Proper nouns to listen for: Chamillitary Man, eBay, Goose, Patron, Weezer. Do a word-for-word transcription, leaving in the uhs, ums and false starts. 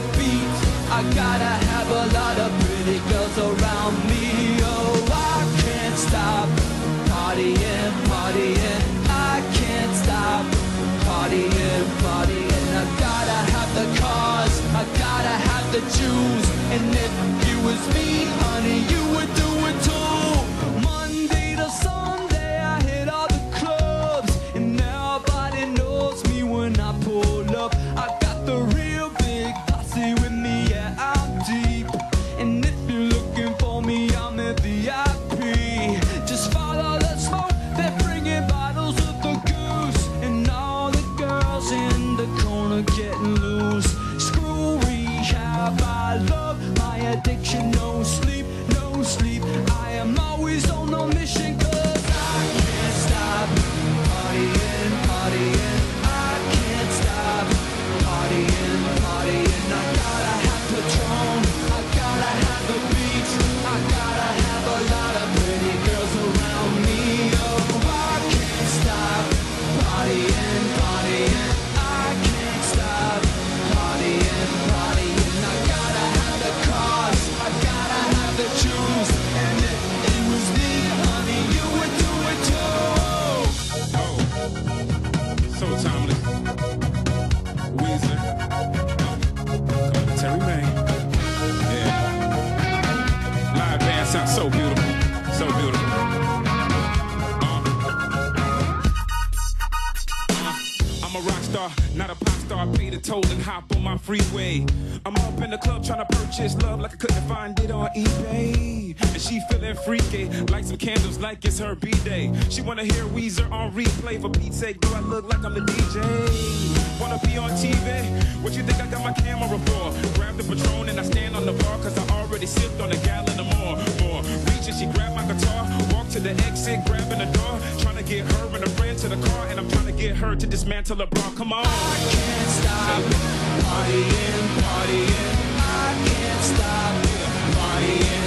the beat. I gotta have a lot of pretty girls around me. Oh, I can't stop partying, partying. I can't stop partying, partying. I gotta have the cars, I gotta have the juice. And if you was me, honey, you would do it too. Monday to Sunday, I hit all the clubs, and nobody knows me when I pull up. I got the real big posse with me, yeah, I'm deep. And if you're looking for me, I'm in V I P. Just follow the smoke, they're bringing bottles of the goose, and all the girls in the corner getting loose. Screw rehab, I love my addiction, no sleep, no sleep. I am always on a mission, cause I can't stop partying, partying. I can't stop partying, partying. I gotta have Patron, I gotta have the beach, I gotta have a lot of pretty girls around me. Oh, I can't stop partying, partying. I can't stop partying, partying. I gotta have the cars, I gotta have the juice, and if it was me, honey, you would do it too. Oh, so timely. Weezer, oh, Planetary Man. Yeah, live band sounds so beautiful, so beautiful. Uh, I'm a rock star, not a pop star. I pay the toll and hop on my freeway. I'm up in the club trying to purchase love like I couldn't find it on eBay. And she feeling freaky, light some candles like it's her B-day. She wanna hear Weezer on replay. For Pete's sake, do I look like I'm the D J? Wanna be on T V? What you think I got my camera for? Grab the Patron and I stand on the bar, cause I already sipped on a gallon or more. More reaching, she grabbed my guitar, walked to the exit, grabbing the door, trying to get her and a friend to the car, and I'm trying to get her to dismantle the bra. Come on, I can't stop partying, partying. I can't stop partying.